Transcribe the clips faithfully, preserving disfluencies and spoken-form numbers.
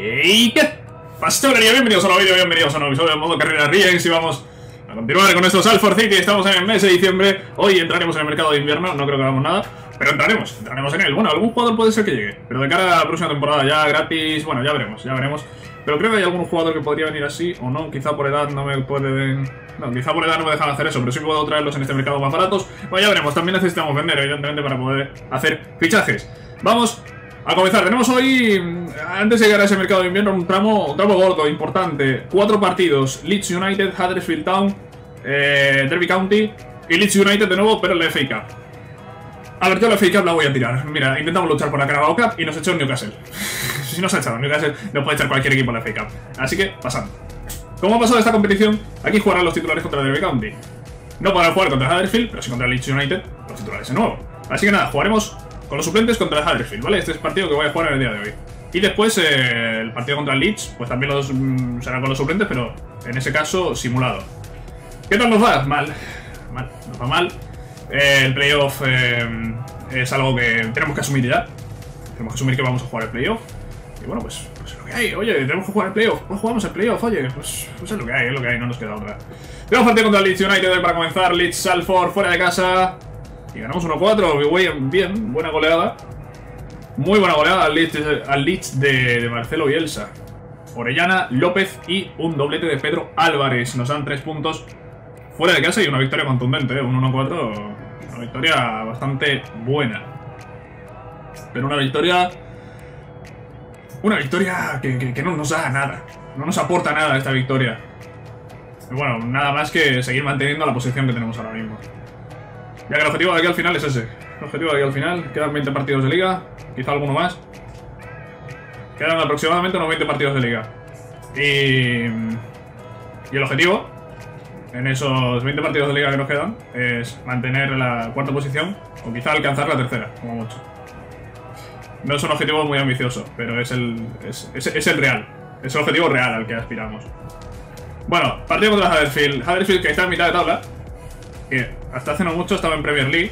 ¿Y qué pasa, chavalería? Bienvenidos a un nuevo vídeo, bienvenidos a un nuevo episodio de modo carrera Ryan. Y vamos a continuar con nuestro Salford City. Estamos en el mes de diciembre. Hoy entraremos en el mercado de invierno. No creo que hagamos nada, pero entraremos, entraremos en él. Bueno, algún jugador puede ser que llegue, pero de cara a la próxima temporada ya gratis. Bueno, ya veremos, ya veremos. Pero creo que hay algún jugador que podría venir así o no. Quizá por edad no me pueden... No, quizá por edad no me dejan hacer eso, pero sí puedo traerlos en este mercado más baratos. Bueno, ya veremos. También necesitamos vender, evidentemente, para poder hacer fichajes. Vamos a comenzar. Tenemos hoy, antes de llegar a ese mercado de invierno, un tramo, un tramo gordo, importante. Cuatro partidos. Leeds United, Huddersfield Town, eh, Derby County y Leeds United de nuevo, pero en la F A Cup. A ver, yo la F A Cup la voy a tirar. Mira, intentamos luchar por la Carabao Cup y nos echó el Newcastle. Si nos ha echado el Newcastle, nos puede echar cualquier equipo en la F A Cup. Así que, pasando. Como ha pasado esta competición, aquí jugarán los titulares contra el Derby County. No podrán jugar contra el Huddersfield, pero sí contra el Leeds United, los titulares de nuevo. Así que nada, jugaremos con los suplentes contra el Huddersfield, ¿vale? Este es el partido que voy a jugar en el día de hoy. Y después, eh, el partido contra el Leeds, pues también los, mmm, será con los suplentes, pero en ese caso, simulado. ¿Qué tal nos va? Mal. Mal, nos va mal. Eh, el playoff eh, es algo que tenemos que asumir ya. Tenemos que asumir que vamos a jugar el playoff. Y bueno, pues, pues es lo que hay. Oye, tenemos que jugar el playoff. Pues jugamos el playoff, oye. Pues, pues es lo que hay, es lo que hay. No nos queda otra. Tenemos partido contra el Leeds United para comenzar. Leeds Salford fuera de casa. Y ganamos uno cuatro. Bien, buena goleada. Muy buena goleada al Leeds, al Leeds de, de Marcelo y Elsa Orellana, López y un doblete de Pedro Álvarez. Nos dan tres puntos fuera de casa y una victoria contundente, ¿eh? Un uno cuatro. Una victoria bastante buena. Pero una victoria... Una victoria que, que, que no nos da nada. No nos aporta nada esta victoria. Bueno, nada más que seguir manteniendo la posición que tenemos ahora mismo. Ya que el objetivo de aquí al final es ese. El objetivo de aquí al final. Quedan veinte partidos de liga. Quizá alguno más. Quedan aproximadamente unos veinte partidos de liga. Y... Y el objetivo... En esos veinte partidos de liga que nos quedan es mantener la cuarta posición o quizá alcanzar la tercera, como mucho. No es un objetivo muy ambicioso, pero es el, es, es, es el real. Es el objetivo real al que aspiramos. Bueno, partido contra Huddersfield. Huddersfield que está en mitad de tabla, que hasta hace no mucho estaba en Premier League.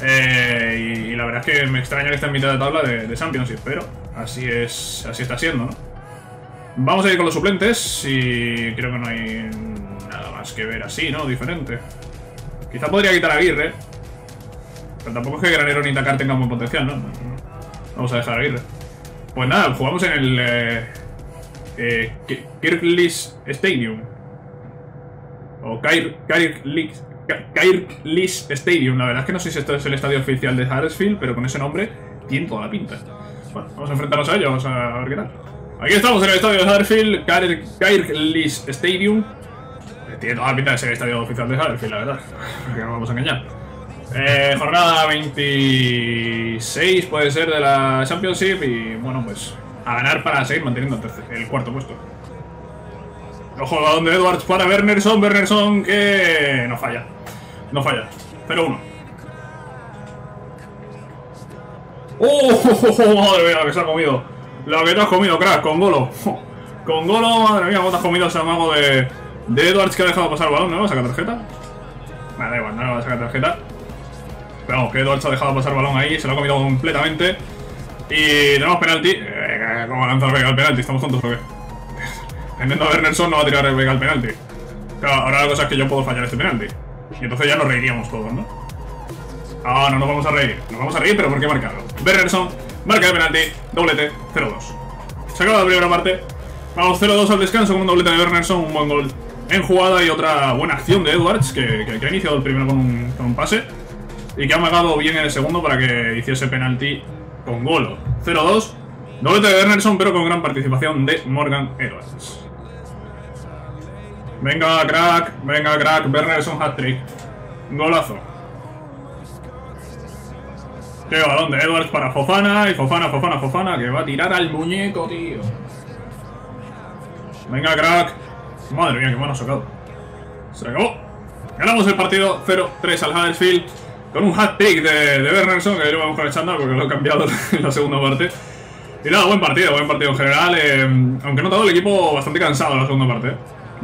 Eh, y, y la verdad es que me extraña que esté en mitad de tabla de, de Championship, pero así es, así está siendo, ¿no? Vamos a ir con los suplentes y creo que no hay... que ver así, ¿no? Diferente. Quizá podría quitar a Aguirre, pero tampoco es que Granero ni Tacar tengan buen potencial, ¿no? Vamos a dejar a Aguirre. Pues nada, jugamos en el eh, eh, Kirklees Stadium o Kirklees Kirklees Stadium. La verdad es que no sé si esto es el estadio oficial de Huddersfield, pero con ese nombre tiene toda la pinta. Bueno, vamos a enfrentarnos a ello, vamos a ver qué tal. Aquí estamos en el estadio de Huddersfield, Kirklees Stadium. Tiene toda la pinta de ser el estadio oficial de Huddersfield, la verdad. Que no vamos a engañar. Eh, jornada veintiséis puede ser de la Championship. Y bueno, pues a ganar para seguir manteniendo el, tercer, el cuarto puesto. Ojo, jugador de Edwards para Bernersson. Bernersson que no falla. No falla. cero uno. ¡Oh! Madre mía, lo que se ha comido. Lo que te has comido, crack. Con golo. Con golo, madre mía, cómo te has comido ese mago de... De Edwards que ha dejado pasar el balón, ¿no? ¿Va a sacar tarjeta? Nada, da igual, no va a sacar tarjeta. Pero vamos, que Edwards ha dejado pasar el balón ahí, se lo ha comido completamente. Y tenemos penalti. Eh, ¿Cómo lanza el Vega al penalti? ¿Estamos tontos o qué? Entiendo que Bernersson no va a tirar el Vega al penalti. Claro, ahora la cosa es que yo puedo fallar este penalti. Y entonces ya nos reiríamos todos, ¿no? Ah, oh, no nos vamos a reír. Nos vamos a reír, pero ¿por qué marcarlo? Bernersson marca el penalti, doblete, cero dos. Se acaba la primera parte. Vamos cero dos al descanso con un doblete de Bernersson, un buen gol en jugada y otra buena acción de Edwards, que, que, que ha iniciado el primero con un, con un pase y que ha amagado bien en el segundo para que hiciese penalti con golo. cero dos, doblete de Bernersson, pero con gran participación de Morgan Edwards. Venga, crack, venga, crack, Bernersson hat-trick. Golazo. Qué balón de Edwards para Fofana, y Fofana, Fofana, Fofana, que va a tirar al muñeco, tío. Venga, crack. Madre mía, qué mano ha sacado. Se acabó. Ganamos el partido cero tres al Huddersfield con un hat-trick de, de Bernersson, que yo lo vamos con el chándal porque lo he cambiado en la segunda parte. Y nada, buen partido, buen partido en general. Eh, aunque he notado el equipo bastante cansado en la segunda parte.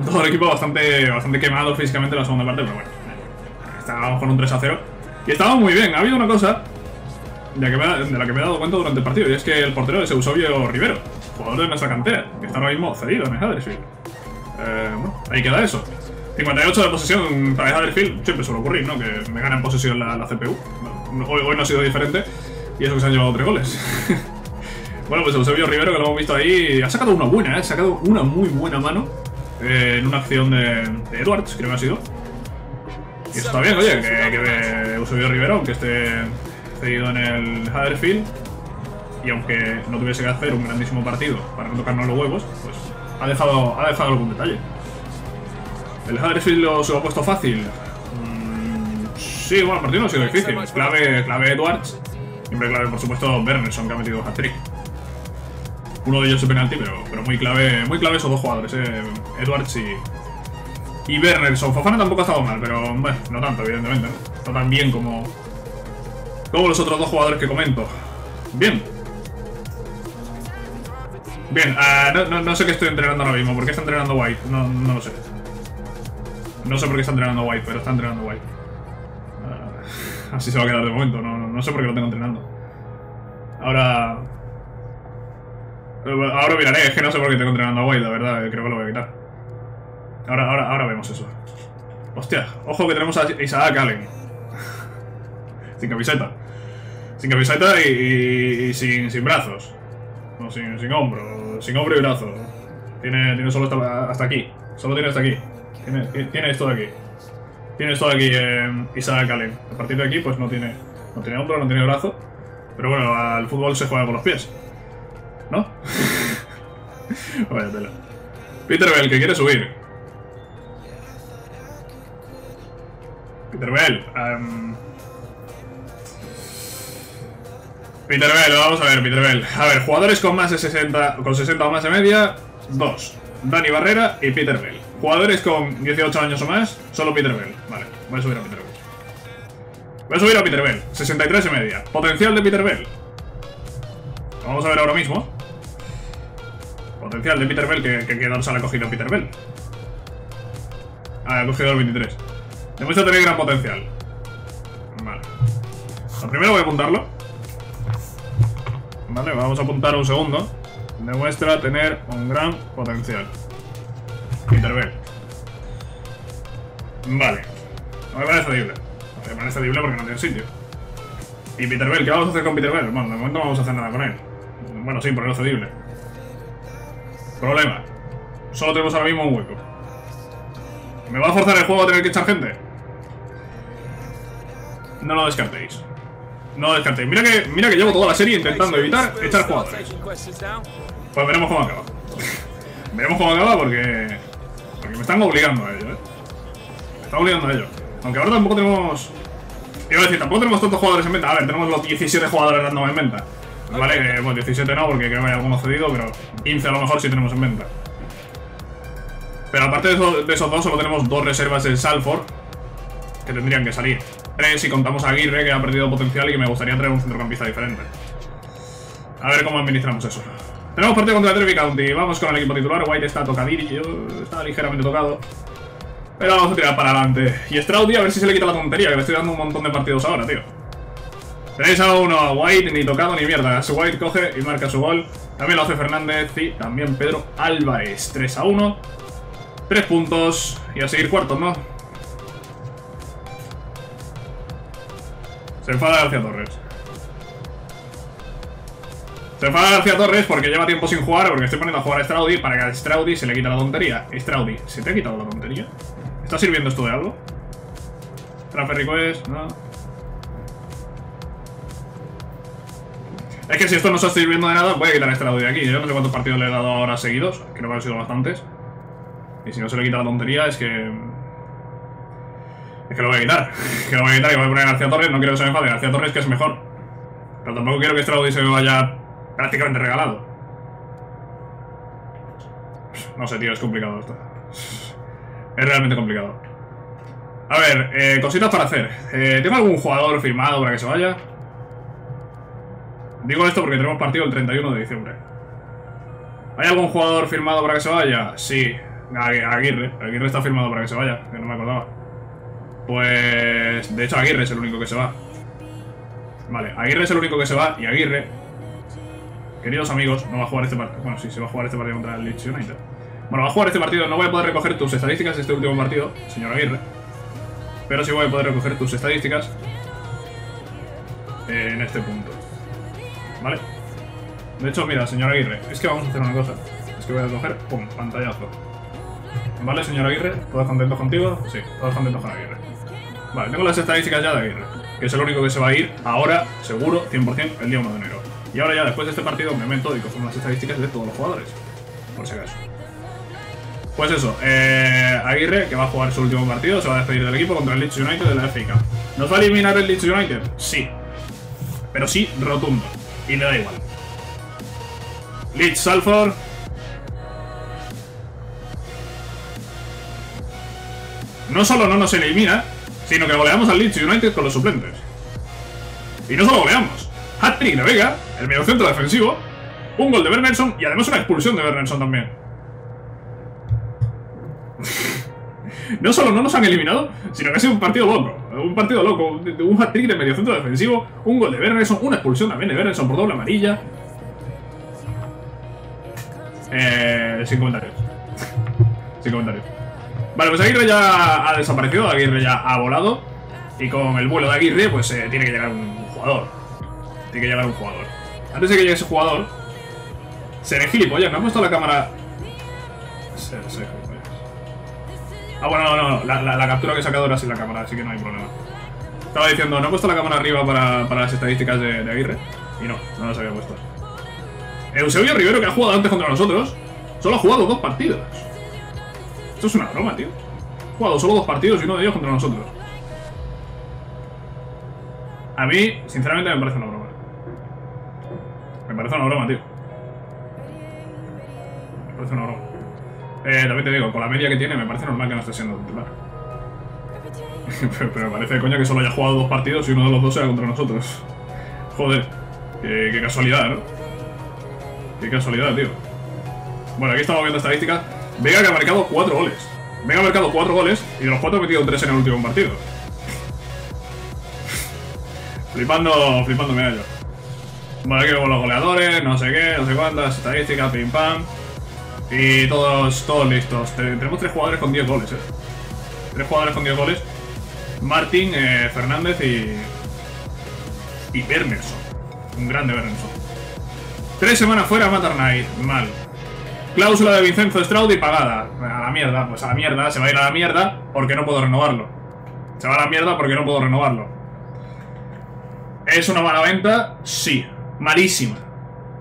Todo el equipo bastante, bastante quemado físicamente en la segunda parte, pero bueno. Estábamos con un tres a cero. Y estábamos muy bien. Ha habido una cosa de la que me, de la que me he dado cuenta durante el partido, y es que el portero es Eusebio Rivero. jugador de nuestra cantera, que está ahora mismo cedido en el Huddersfield. Eh, bueno, ahí queda eso. cincuenta y ocho de posesión para el Huddersfield, siempre suele ocurrir, ¿no? Que me gana en posesión la, la C P U. Bueno, hoy, hoy no ha sido diferente, y eso que se han llevado tres goles. Bueno, pues Eusebio Rivero, que lo hemos visto ahí, ha sacado una buena, ¿eh? Ha sacado una muy buena mano eh, en una acción de, de Edwards, creo que ha sido. Y eso está bien, oye, que, que Eusebio Rivero, aunque esté cedido en el Huddersfield, y aunque no tuviese que hacer un grandísimo partido para no tocarnos los huevos, pues ha dejado, ha dejado algún detalle. El Huddersfield lo, se lo ha puesto fácil. Mm, sí, bueno, el partido no ha sido difícil. Clave, clave Edwards. Siempre clave, por supuesto, Bernersson, que ha metido hat-trick. Uno de ellos es penalti, pero, pero muy clave muy clave esos dos jugadores, eh, Edwards y, y Bernersson. Fofana tampoco ha estado mal, pero bueno, no tanto, evidentemente. No está tan bien como, como los otros dos jugadores que comento. Bien. Bien, uh, no, no, no sé qué estoy entrenando ahora mismo. ¿Por qué está entrenando White? No, no lo sé. No sé por qué está entrenando White, pero está entrenando White. Uh, así se va a quedar de momento. No, no, no sé por qué lo tengo entrenando. Ahora... Ahora miraré, es que no sé por qué tengo entrenando a White, la verdad, creo que lo voy a evitar. Ahora, ahora, ahora vemos eso. Hostia, ojo que tenemos a Isaac Allen. Sin camiseta. Sin camiseta y, y, y sin, sin brazos. No, sin, sin hombro. Sin hombro y brazo. Tiene, tiene solo hasta, hasta aquí. Solo tiene hasta aquí. Tiene, tiene esto de aquí. Tiene esto de aquí, eh, Isaac Allen. A partir de aquí, pues no tiene, no tiene hombro, no tiene brazo. Pero bueno, al fútbol se juega con los pies. ¿No? Vaya tela. Peter Bell, que quiere subir. Peter Bell. Um... Peter Bell, vamos a ver, Peter Bell. A ver, jugadores con más de sesenta, con sesenta o más de media, dos. Dani Barrera y Peter Bell. Jugadores con dieciocho años o más, solo Peter Bell. Vale, voy a subir a Peter Bell. Voy a subir a Peter Bell. sesenta y tres y media. Potencial de Peter Bell. Vamos a ver ahora mismo. Potencial de Peter Bell, que, que, que Dorsal ha cogido Peter Bell. Ah, ha cogido el veintitrés. Demuestra tener gran potencial. Vale. Lo primero voy a apuntarlo. Vale, vamos a apuntar un segundo. Demuestra tener un gran potencial. Peter Bell. Vale. No me parece cedible. No me parece cedible porque no tiene sitio. Y Peter Bell, ¿qué vamos a hacer con Peter Bell? Bueno, de momento no vamos a hacer nada con él. Bueno, sí, pero no cedible. Problema. Solo tenemos ahora mismo un hueco. ¿Me va a forzar el juego a tener que echar gente? No lo descartéis. No lo descartéis. Mira que, mira que llevo toda la serie intentando evitar echar jugadores. Pues veremos cómo acaba. Veremos cómo acaba porque... Porque me están obligando a ello, ¿eh? Me están obligando a ello. Aunque ahora tampoco tenemos... Iba a decir, tampoco tenemos tantos jugadores en venta. A ver, tenemos los diecisiete jugadores random en venta. Vale, eh, bueno, diecisiete no, porque creo que hay alguno cedido, pero quince a lo mejor sí tenemos en venta. Pero aparte de, eso, de esos dos, solo tenemos dos reservas del Salford, que tendrían que salir. Tres si contamos a Aguirre, que ha perdido potencial y que me gustaría traer un centrocampista diferente. A ver cómo administramos eso. Tenemos partido contra el Derby County. Vamos con el equipo titular. White está tocadillo, está ligeramente tocado. Pero vamos a tirar para adelante. Y Straudi, a ver si se le quita la tontería, que le estoy dando un montón de partidos ahora, tío. Tenéis a uno a White, ni tocado ni mierda. Su White coge y marca su gol. También lo hace Fernández y también Pedro Álvarez. tres a uno. Tres puntos. Y a seguir cuartos, ¿no? Se enfada García Torres. Se enfada García Torres porque lleva tiempo sin jugar, porque estoy poniendo a jugar a Straudi para que a Straudi se le quita la tontería. Straudi, ¿se te ha quitado la tontería? ¿Está sirviendo esto de algo? Transfer request, no. Es que si esto no se está sirviendo de nada, voy a quitar a Straudi de aquí. Yo no sé cuántos partidos le he dado ahora seguidos, creo que han sido bastantes. Y si no se le quita la tontería es que... Es que lo voy a quitar. Es que lo voy a quitar y voy a poner a García Torres. No quiero que se me enfade. García Torres, que es mejor. Pero tampoco quiero que Straudi se me vaya prácticamente regalado. No sé, tío, es complicado esto. Es realmente complicado. A ver, eh, cositas para hacer. eh, ¿Tengo algún jugador firmado para que se vaya? Digo esto porque tenemos partido el treinta y uno de diciembre. ¿Hay algún jugador firmado para que se vaya? Sí, Aguirre. Aguirre está firmado para que se vaya, que no me acordaba. Pues... De hecho Aguirre es el único que se va. Vale, Aguirre es el único que se va. Y Aguirre... queridos amigos, no va a jugar este partido. Bueno, sí, se va a jugar este partido contra el Leeds United. Bueno, va a jugar este partido. No voy a poder recoger tus estadísticas de este último partido, señor Aguirre. Pero sí voy a poder recoger tus estadísticas en este punto. ¿Vale? De hecho, mira, señor Aguirre, es que vamos a hacer una cosa. Es que voy a coger, pum, pantallazo. ¿Vale, señor Aguirre? ¿Todos contentos contigo? Sí, todos contentos con Aguirre. Vale, tengo las estadísticas ya de Aguirre, que es el único que se va a ir ahora, seguro, cien por cien, el día uno de enero. Y ahora ya, después de este partido, me meto y cojo las estadísticas de todos los jugadores, por si acaso. Pues eso, eh, Aguirre, que va a jugar su último partido, se va a despedir del equipo contra el Leeds United de la F A Cup. ¿Nos va a eliminar el Leeds United? Sí. Pero sí, rotundo. Y le da igual. Leeds Salford. No solo no nos elimina, sino que goleamos al Leeds United con los suplentes. Y no solo goleamos. Hat-trick de Vega, el mediocentro defensivo, un gol de Bernersson y además una expulsión de Bernersson también. No solo no nos han eliminado, sino que ha sido un partido loco. Un partido loco, un hat-trick de mediocentro defensivo, un gol de Bernersson, una expulsión también de Bernersson por doble amarilla. Eh, sin comentarios. Sin comentarios. Vale, pues Aguirre ya ha desaparecido, Aguirre ya ha volado. Y con el vuelo de Aguirre, pues eh, tiene que llegar un jugador. Tiene que llegar un jugador. Antes de que llegue ese jugador, seré gilipollas, me han puesto la cámara. Seré gilipollas. Ah, bueno, no, no, no. La, la, la captura que he sacado era sin la cámara, así que no hay problema. Estaba diciendo, no he puesto la cámara arriba para, para las estadísticas de, de Aguirre. Y no, no las había puesto. Eusebio Rivero, que ha jugado antes contra nosotros, solo ha jugado dos partidos. Esto es una broma, tío. He jugado solo dos partidos y uno de ellos contra nosotros. A mí, sinceramente, me parece una broma. Me parece una broma, tío. Me parece una broma. Eh, también te digo, con la media que tiene, me parece normal que no esté siendo titular. pero, pero me parece, coño, que solo haya jugado dos partidos y uno de los dos sea contra nosotros. Joder, qué, qué casualidad, ¿no? Qué casualidad, tío. Bueno, aquí estamos viendo estadísticas. Vega, que ha marcado cuatro goles. Vega ha marcado cuatro goles y de los cuatro ha metido tres en el último partido. Flipando, flipando me hallo. Bueno, aquí vemos los goleadores, no sé qué, no sé cuántas, estadísticas, pim pam. Y todos, todos listos. Tenemos tres jugadores con diez goles, eh. Tres jugadores con diez goles. Martín, eh, Fernández y... Y Bernersson. Un grande Bernersson. Tres semanas fuera, Maternay. Mal. Cláusula de Vincenzo Straudi pagada. A la mierda, pues a la mierda. Se va a ir a la mierda porque no puedo renovarlo. Se va a la mierda porque no puedo renovarlo. ¿Es una mala venta? Sí. Malísima.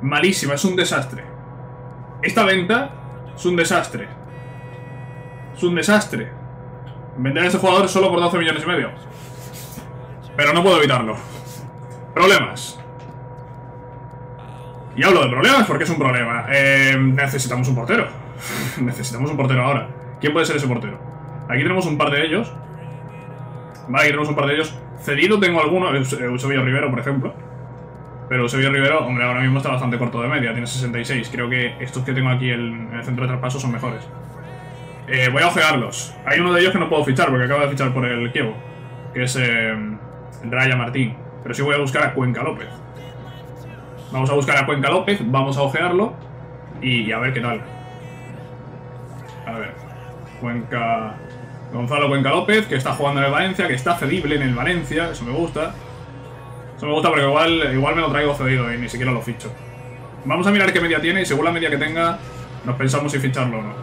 Malísima, es un desastre. Esta venta es un desastre. Es un desastre. Vender a ese jugador solo por doce millones y medio. Pero no puedo evitarlo. Problemas. Y hablo de problemas porque es un problema. Eh, necesitamos un portero. Necesitamos un portero ahora. ¿Quién puede ser ese portero? Aquí tenemos un par de ellos. Vale, aquí tenemos un par de ellos. Cedido tengo alguno. Eusebio Rivero, por ejemplo. Pero Eusebio Rivero, hombre, ahora mismo está bastante corto de media. Tiene sesenta y seis. Creo que estos que tengo aquí en el centro de traspaso son mejores. Eh, voy a ojearlos. Hay uno de ellos que no puedo fichar porque acaba de fichar por el Kievo. Que es eh, Ryan Martín. Pero sí voy a buscar a Cuenca López. Vamos a buscar a Cuenca López, vamos a ojearlo y, y a ver qué tal. A ver, Cuenca... Gonzalo Cuenca López, que está jugando en el Valencia, que está cedible en el Valencia, eso me gusta. Eso me gusta porque igual, igual me lo traigo cedido y ni siquiera lo ficho. Vamos a mirar qué media tiene y según la media que tenga nos pensamos si ficharlo o no.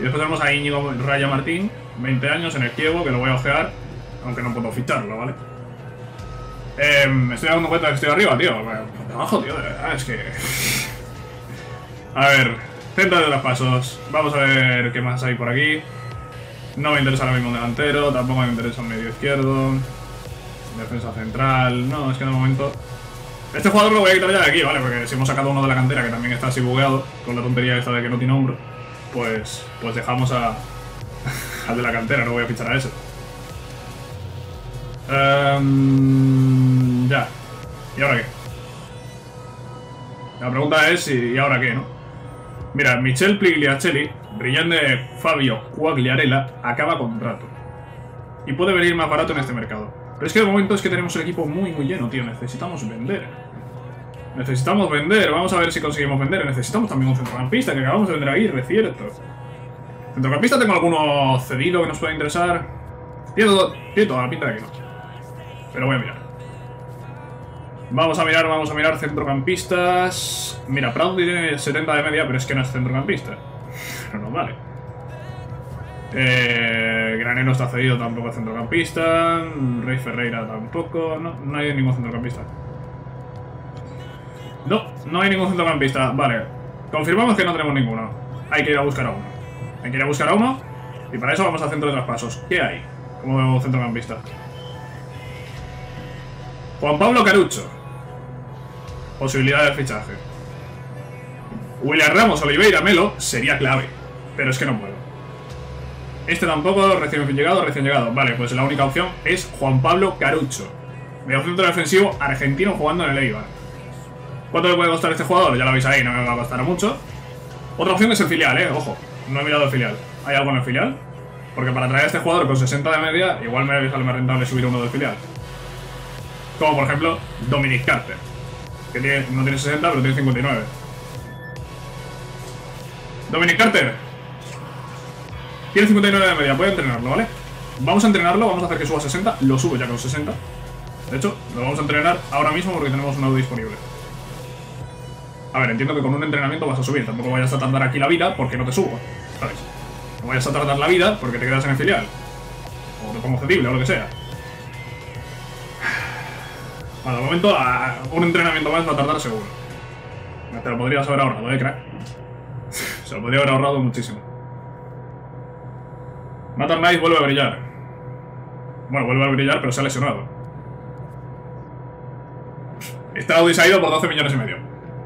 Y después tenemos a Íñigo Raya Martín, veinte años, en el Kievo, que lo voy a ojear, aunque no puedo ficharlo, ¿vale? Eh, me estoy dando cuenta de que estoy arriba, tío. De abajo, tío, de verdad, es que... A ver, centro de traspasos. Vamos a ver qué más hay por aquí. No me interesa ahora mismo un delantero. Tampoco me interesa un medio izquierdo. Defensa central. No, es que de momento... Este jugador lo voy a quitar ya de aquí, ¿vale? Porque si hemos sacado uno de la cantera, que también está así bugueado, con la tontería esta de que no tiene hombro, pues, pues dejamos a... al de la cantera, no voy a fichar a ese. Um, ya. ¿Y ahora qué? La pregunta es ¿y ahora qué, no? Mira, Michel Pligliacelli, brillante Fabio Quagliarella, acaba contrato. Y puede venir más barato en este mercado. Pero es que de momento es que tenemos el equipo muy muy lleno, tío. Necesitamos vender. Necesitamos vender, vamos a ver si conseguimos vender. Necesitamos también un centrocampista, que acabamos de vender a Aguirre, cierto. Centrocampista, tengo alguno cedido que nos pueda interesar. Tiene, todo, tiene toda la pinta de que no. Pero voy a mirar. Vamos a mirar, vamos a mirar centrocampistas. Mira, Proud tiene setenta de media, pero es que no es centrocampista. Pero no vale. Eh, Granero está cedido, tampoco es centrocampista. Rey Ferreira tampoco. No, no hay ningún centrocampista. No, no hay ningún centrocampista. Vale, confirmamos que no tenemos ninguno. Hay que ir a buscar a uno. Hay que ir a buscar a uno. Y para eso vamos al centro de traspasos. ¿Qué hay como centrocampista? Juan Pablo Carucho. Posibilidad de fichaje. William Ramos, Oliveira, Melo. Sería clave, pero es que no puedo. Este tampoco, recién llegado, recién llegado. Vale, pues la única opción es Juan Pablo Carucho, medio centro defensivo argentino jugando en el Eibar. ¿Cuánto le puede costar este jugador? Ya lo veis ahí, no me va a costar mucho. Otra opción es el filial, eh, ojo. No he mirado el filial. ¿Hay algo en el filial? Porque para traer a este jugador con sesenta de media, igual me sale más rentable subir uno del filial. Como por ejemplo, Dominic Carter, que tiene, no tiene sesenta, pero tiene cincuenta y nueve. Dominic Carter tiene cincuenta y nueve de media, puede entrenarlo, ¿vale? Vamos a entrenarlo, vamos a hacer que suba a sesenta. Lo subo ya con sesenta. De hecho, lo vamos a entrenar ahora mismo porque tenemos un audio disponible. A ver, entiendo que con un entrenamiento vas a subir. Tampoco vayas a tardar aquí la vida porque no te subo, ¿sabes? No vayas a tardar la vida porque te quedas en el filial. O como cedible o lo que sea. Bueno, de momento, a un entrenamiento más va a tardar seguro. Te lo podrías haber ahorrado, ¿eh, crack? Se lo podría haber ahorrado muchísimo. Nathan Knight vuelve a brillar. Bueno, vuelve a brillar, pero se ha lesionado. Straudi se ha ido por doce millones y medio.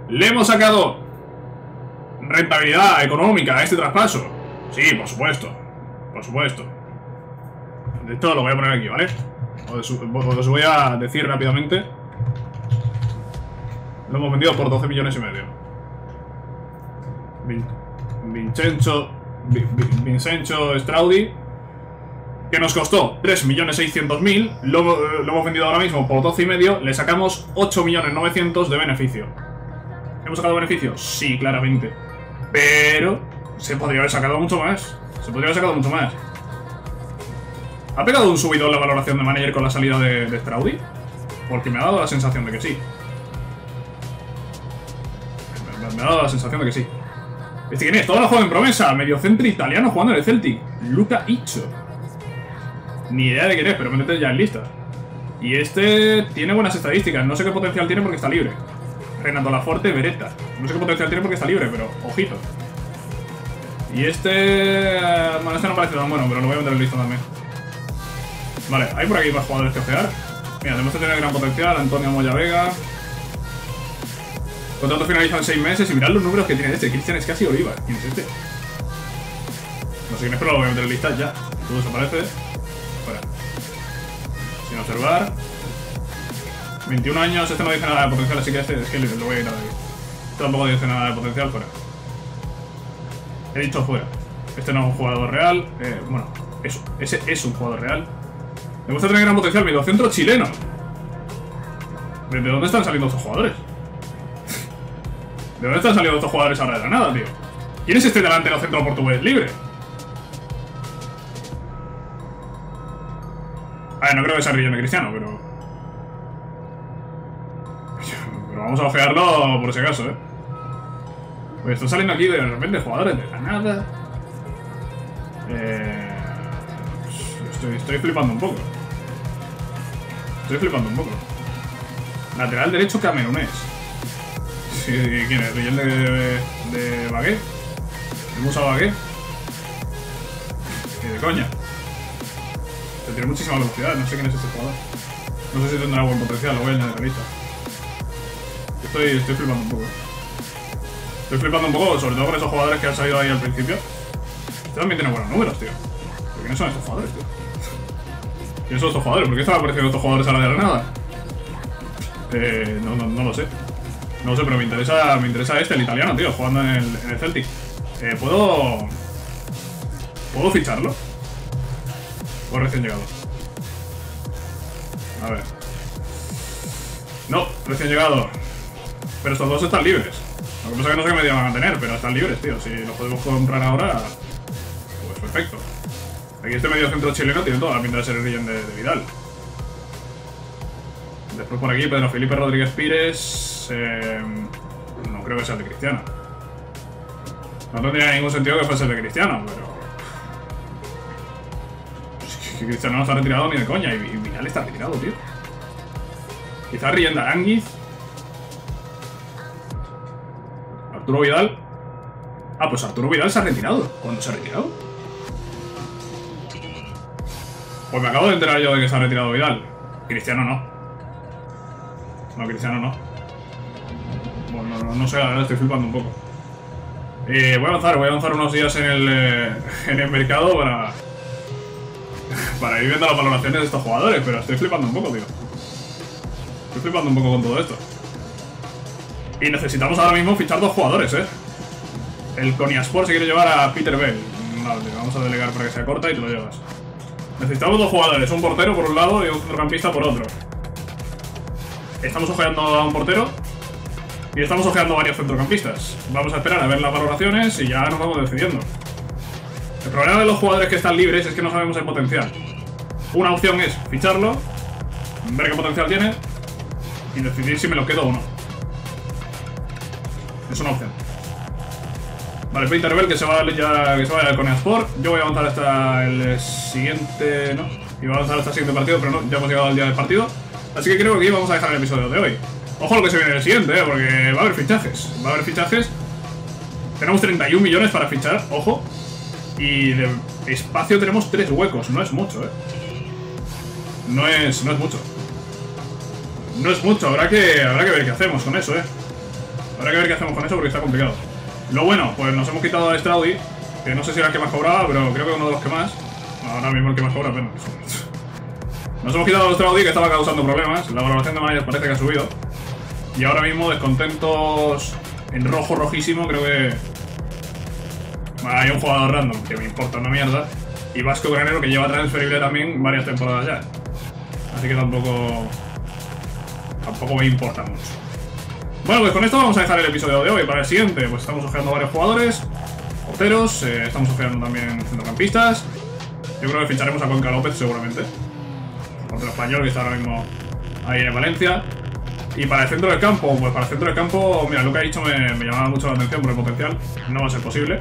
Le hemos sacado rentabilidad económica a este traspaso. Sí, por supuesto. Por supuesto. De esto lo voy a poner aquí, ¿vale? Os voy a decir rápidamente. Lo hemos vendido por doce millones y medio. Vincenzo Vincenzo Straudi, que nos costó tres millones seiscientos mil. Lo, lo hemos vendido ahora mismo por doce y medio. Le sacamos ocho millones novecientos de beneficio. ¿Hemos sacado beneficio? Sí, claramente. Pero se podría haber sacado mucho más. Se podría haber sacado mucho más. ¿Ha pegado un subidón la valoración de manager con la salida de, de Straudi? Porque me ha dado la sensación de que sí. Me, me, me ha dado la sensación de que sí. Este quién es, toda la joven promesa, mediocentro italiano jugando en el Celtic, Luca Iccio. Ni idea de quién es, pero métete ya en lista. Y este tiene buenas estadísticas, no sé qué potencial tiene porque está libre. Renato Laforte, Beretta. No sé qué potencial tiene porque está libre, pero ojito. Y este... bueno, este no parece tan bueno, pero lo voy a meter en lista también. Vale, hay por aquí más jugadores que ojear. Mira, tenemos que tener gran potencial, Antonio Moya Vega. Contrato finaliza en seis meses y mirad los números que tiene este. Cristian es casi Oliva. ¿Quién es este? No sé quién es, pero lo voy a meter en lista ya. Todo desaparece. Fuera. Sin observar. veintiún años, este no dice nada de potencial, así que este es que lo voy a quitar de aquí. Este tampoco dice nada de potencial, fuera. He dicho fuera. Este no es un jugador real. Eh, bueno, eso. Ese es un jugador real. Me gusta tener gran potencial, mediocentro chileno. ¿De dónde están saliendo estos jugadores? ¿De dónde están saliendo estos jugadores ahora de la nada, tío? ¿Quién es este delantero centro portugués libre? A ver, no creo que sea Ryan Cristiano, pero... pero vamos a ojearlo por si acaso, ¿eh? Pues están saliendo aquí de repente jugadores de la nada. Eh... Estoy, estoy flipando un poco. Estoy flipando un poco. Lateral derecho camerunés. Sí, ¿quién es? ¿Reyel de, de, de Bagué? ¿De Musa Bagué? Que de coña. Se tiene muchísima velocidad, no sé quién es este jugador. No sé si tendrá buen potencial, lo voy a añadir a la lista. Estoy, estoy flipando un poco. Estoy flipando un poco, sobre todo con esos jugadores que han salido ahí al principio. Este también tiene buenos números, tío. ¿Quiénes son estos jugadores, tío? ¿Quiénes son estos jugadores? ¿Por qué están apareciendo estos jugadores a la de la nada? Eh, no, no, no lo sé. No lo sé, pero me interesa, me interesa este, el italiano, tío, jugando en el, en el Celtic. Eh, ¿puedo... ¿Puedo ficharlo? ¿O recién llegado? A ver. No, recién llegado. Pero estos dos están libres. Lo que pasa es que no sé qué medio van a tener, pero están libres, tío. Si los podemos comprar ahora, pues perfecto. Aquí este medio centro chileno tiene toda la pinta de ser el Ryan de, de Vidal. Después por aquí Pedro Felipe Rodríguez Pires. Eh, no creo que sea el de Cristiano. No tendría ningún sentido que fuese el de Cristiano, pero... que Cristiano no está retirado ni de coña. Y Vidal está retirado, tío. Quizás Ryan de Aránguiz. Arturo Vidal. Ah, pues Arturo Vidal se ha retirado. ¿Cuándo se ha retirado? Pues me acabo de enterar yo de que se ha retirado Vidal. Cristiano no. No, Cristiano no. Bueno, no, no sé, ahora estoy flipando un poco. Eh, voy a avanzar, voy a avanzar unos días en el, eh, en el mercado para... para ir viendo las valoraciones de estos jugadores, pero estoy flipando un poco, tío. Estoy flipando un poco con todo esto. Y necesitamos ahora mismo fichar dos jugadores, eh. El Konyaspor se quiere llevar a Peter Bell. Vale, vamos a delegar para que sea corta y te lo llevas. Necesitamos dos jugadores, un portero por un lado y un centrocampista por otro. Estamos ojeando a un portero y estamos ojeando a varios centrocampistas. Vamos a esperar a ver las valoraciones y ya nos vamos decidiendo. El problema de los jugadores que están libres es que no sabemos el potencial. Una opción es ficharlo, ver qué potencial tiene y decidir si me lo quedo o no. Es una opción. Vale, Peter Bell que se va a ya, que se vaya con el Sport. Yo voy a avanzar hasta el siguiente... no, iba a avanzar hasta el siguiente partido, pero no, ya hemos llegado al día del partido. Así que creo que vamos a dejar el episodio de hoy. Ojo lo que se viene en el siguiente, ¿eh? Porque va a haber fichajes. Va a haber fichajes. Tenemos treinta y un millones para fichar, ojo. Y de espacio tenemos tres huecos. No es mucho, eh. No es, no es mucho. No es mucho, habrá que, habrá que ver qué hacemos con eso, eh. Habrá que ver qué hacemos con eso porque está complicado. Lo bueno, pues nos hemos quitado a Straudi, que no sé si era el que más cobraba, pero creo que uno de los que más. Ahora mismo el que más cobra, pero... nos hemos quitado a Straudi, que estaba causando problemas. La valoración de managers parece que ha subido. Y ahora mismo descontentos en rojo rojísimo, creo que... hay un jugador random que me importa una mierda. Y Vasco Granero que lleva transferible también varias temporadas ya. Así que tampoco... tampoco me importa mucho. Bueno, pues con esto vamos a dejar el episodio de hoy. Para el siguiente, pues estamos ojeando varios jugadores. Porteros, eh, estamos ojeando también centrocampistas. Yo creo que ficharemos a Cuenca López seguramente. Portero español que está ahora mismo ahí en Valencia. Y para el centro del campo, pues para el centro del campo, mira, lo que ha dicho me, me llamaba mucho la atención por el potencial. No va a ser posible.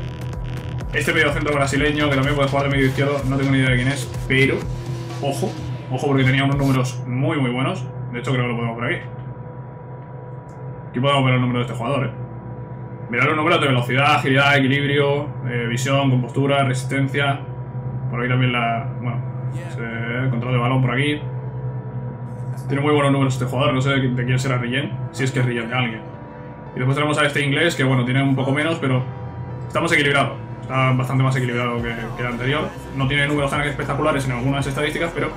Este medio centro brasileño, que también puede jugar de medio izquierdo, no tengo ni idea de quién es, pero, ojo, ojo porque tenía unos números muy muy buenos. De hecho creo que lo podemos ver aquí. Aquí podemos ver el número de este jugador, eh. Mirad los números de velocidad, agilidad, equilibrio, eh, visión, compostura, resistencia. Por aquí también la... bueno, el control de balón por aquí. Tiene muy buenos números este jugador, no sé de quién será Ryan, si es que es Ryan de alguien. Y después tenemos a este inglés, que bueno, tiene un poco menos, pero estamos equilibrados. Está bastante más equilibrado que, que el anterior. No tiene números tan espectaculares en algunas estadísticas, pero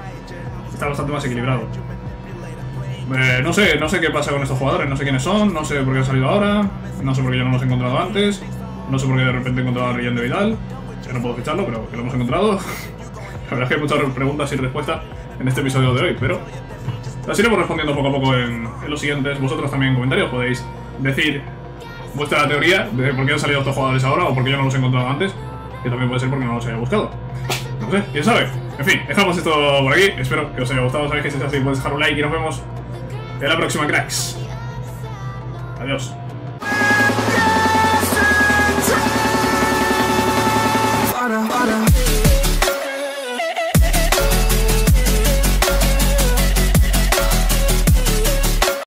está bastante más equilibrado. Eh, no sé, no sé qué pasa con estos jugadores, no sé quiénes son, no sé por qué han salido ahora, no sé por qué yo no los he encontrado antes, no sé por qué de repente he encontrado a Ryan de Vidal, que no puedo ficharlo, pero que lo hemos encontrado. La verdad es que hay muchas preguntas y respuestas en este episodio de hoy, pero las iremos respondiendo poco a poco en, en los siguientes. Vosotros también en comentarios podéis decir vuestra teoría de por qué han salido estos jugadores ahora o por qué yo no los he encontrado antes, que también puede ser porque no los haya buscado. No sé, quién sabe. En fin, dejamos esto por aquí. Espero que os haya gustado. Sabéis que si es así podéis dejar un like y nos vemos en la próxima, cracks. Adiós.